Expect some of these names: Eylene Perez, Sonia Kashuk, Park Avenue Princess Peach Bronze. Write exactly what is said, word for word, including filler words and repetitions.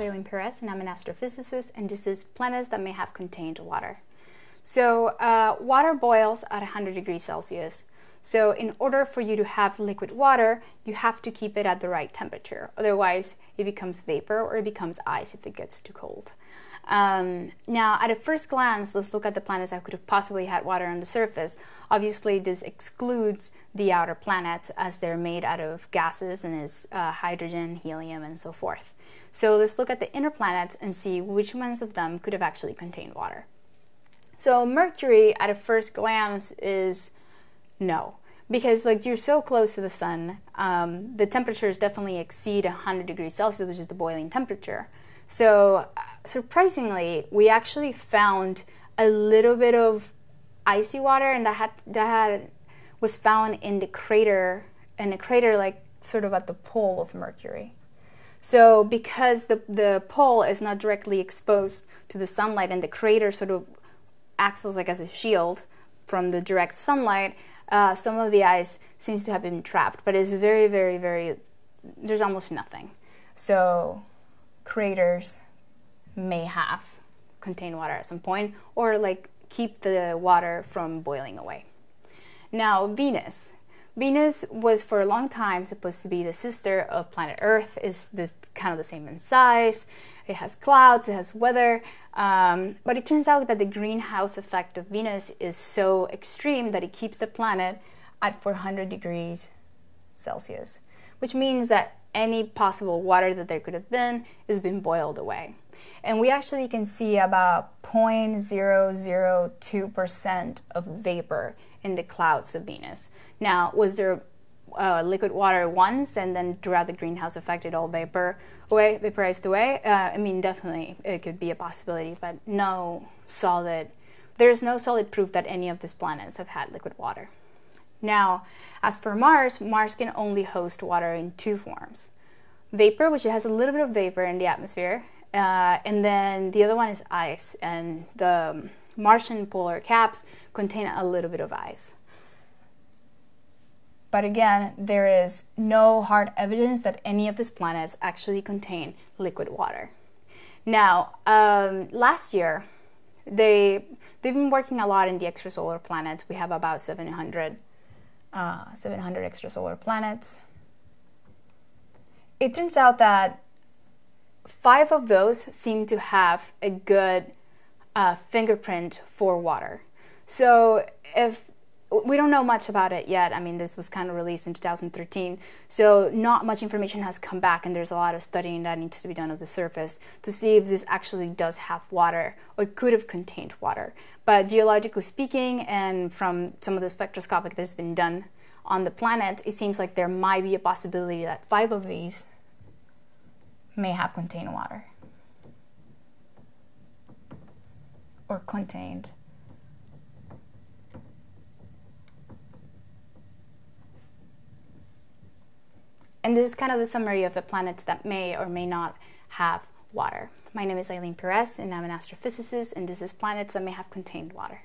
Eylene Perez, and I'm an astrophysicist, and this is planets that may have contained water. So uh, water boils at one hundred degrees Celsius. So in order for you to have liquid water, you have to keep it at the right temperature. Otherwise, it becomes vapor or it becomes ice if it gets too cold. Um, now, at a first glance, let's look at the planets that could have possibly had water on the surface. Obviously, this excludes the outer planets as they're made out of gases and is uh, hydrogen, helium, and so forth. So let's look at the inner planets and see which ones of them could have actually contained water. So Mercury, at a first glance, is no, because like you're so close to the sun, um, the temperatures definitely exceed one hundred degrees Celsius, which is the boiling temperature. So uh, surprisingly, we actually found a little bit of icy water, and that had, that had, was found in the crater, in a crater like sort of at the pole of Mercury. So because the, the pole is not directly exposed to the sunlight, and the crater sort of acts like as a shield from the direct sunlight, uh, some of the ice seems to have been trapped, but it's very, very, very, there's almost nothing. So craters may have contained water at some point, or like keep the water from boiling away. Now Venus. Venus was for a long time supposed to be the sister of planet Earth. It's this, kind of the same in size, it has clouds, it has weather, um, but it turns out that the greenhouse effect of Venus is so extreme that it keeps the planet at four hundred degrees Celsius, which means that any possible water that there could have been has been boiled away. And we actually can see about zero point zero zero two percent of vapor in the clouds of Venus. Now, was there uh, liquid water once, and then throughout the greenhouse effect it all vapor away, vaporized away? Uh, I mean, definitely it could be a possibility, but no solid, there is no solid proof that any of these planets have had liquid water. Now, as for Mars, Mars can only host water in two forms. Vapor, which has a little bit of vapor in the atmosphere, uh, and then the other one is ice, and the Martian polar caps contain a little bit of ice. But again, there is no hard evidence that any of these planets actually contain liquid water. Now, um, last year, they, they've been working a lot in the extrasolar planets. We have about seven hundred. Uh, seven hundred extrasolar planets. It turns out that five of those seem to have a good uh, fingerprint for water. So if we don't know much about it yet, I mean, this was kind of released in two thousand thirteen, so not much information has come back, and there's a lot of studying that needs to be done of the surface to see if this actually does have water or could have contained water. But geologically speaking, and from some of the spectroscopic that's been done on the planet, it seems like there might be a possibility that five of these may have contained water or contained And this is kind of the summary of the planets that may or may not have water. My name is Eylene Perez, and I'm an astrophysicist, and this is Planets That May Have Contained Water.